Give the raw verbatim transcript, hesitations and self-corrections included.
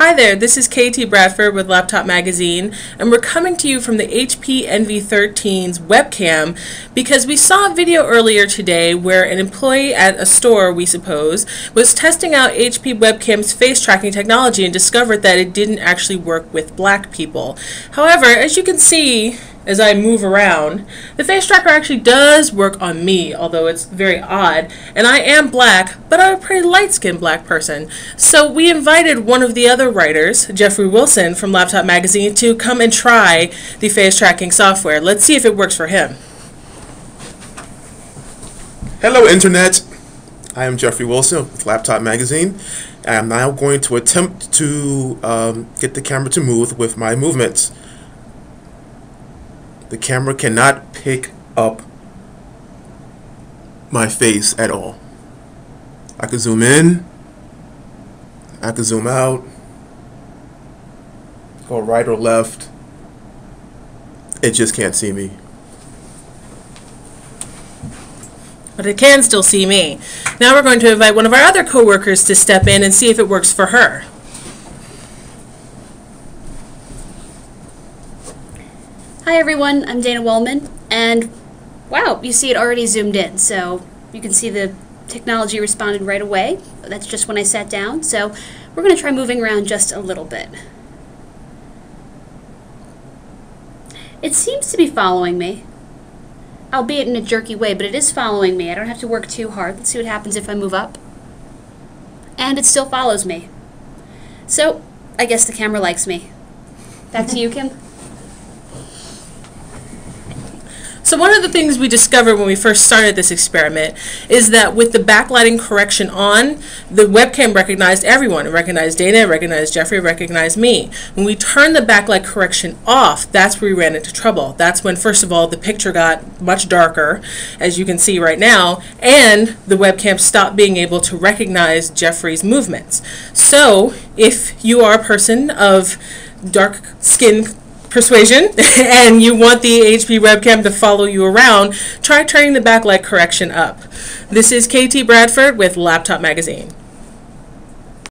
Hi there, this is K T Bradford with Laptop Magazine, and we're coming to you from the H P Envy thirteen's webcam because we saw a video earlier today where an employee at a store, we suppose, was testing out H P webcam's face tracking technology and discovered that it didn't actually work with black people. However, as you can see, as I move around, the face tracker actually does work on me, although it's very odd, and I am black, but I'm a pretty light-skinned black person. So we invited one of the other writers, Jeffrey Wilson from Laptop Magazine, to come and try the face tracking software. Let's see if it works for him. Hello Internet, I am Jeffrey Wilson with Laptop Magazine. I am now going to attempt to um, get the camera to move with my movements. The camera cannot pick up my face at all. I can zoom in, I can zoom out, go right or left. It just can't see me. But it can still see me. Now we're going to invite one of our other coworkers to step in and see if it works for her. Hi everyone, I'm Dana Wollman, and wow, you see it already zoomed in, so you can see the technology responded right away. That's just when I sat down, so we're going to try moving around just a little bit. It seems to be following me, albeit in a jerky way, but it is following me. I don't have to work too hard. Let's see what happens if I move up. And it still follows me. So, I guess the camera likes me. Back to you, Kim. So one of the things we discovered when we first started this experiment is that with the backlighting correction on, the webcam recognized everyone. It recognized Dana, it recognized Jeffrey, it recognized me. When we turned the backlight correction off, that's where we ran into trouble. That's when, first of all, the picture got much darker, as you can see right now, and the webcam stopped being able to recognize Jeffrey's movements. So if you are a person of dark skin persuasion and you want the H P webcam to follow you around, try turning the backlight correction up. This is K T Bradford with Laptop Magazine.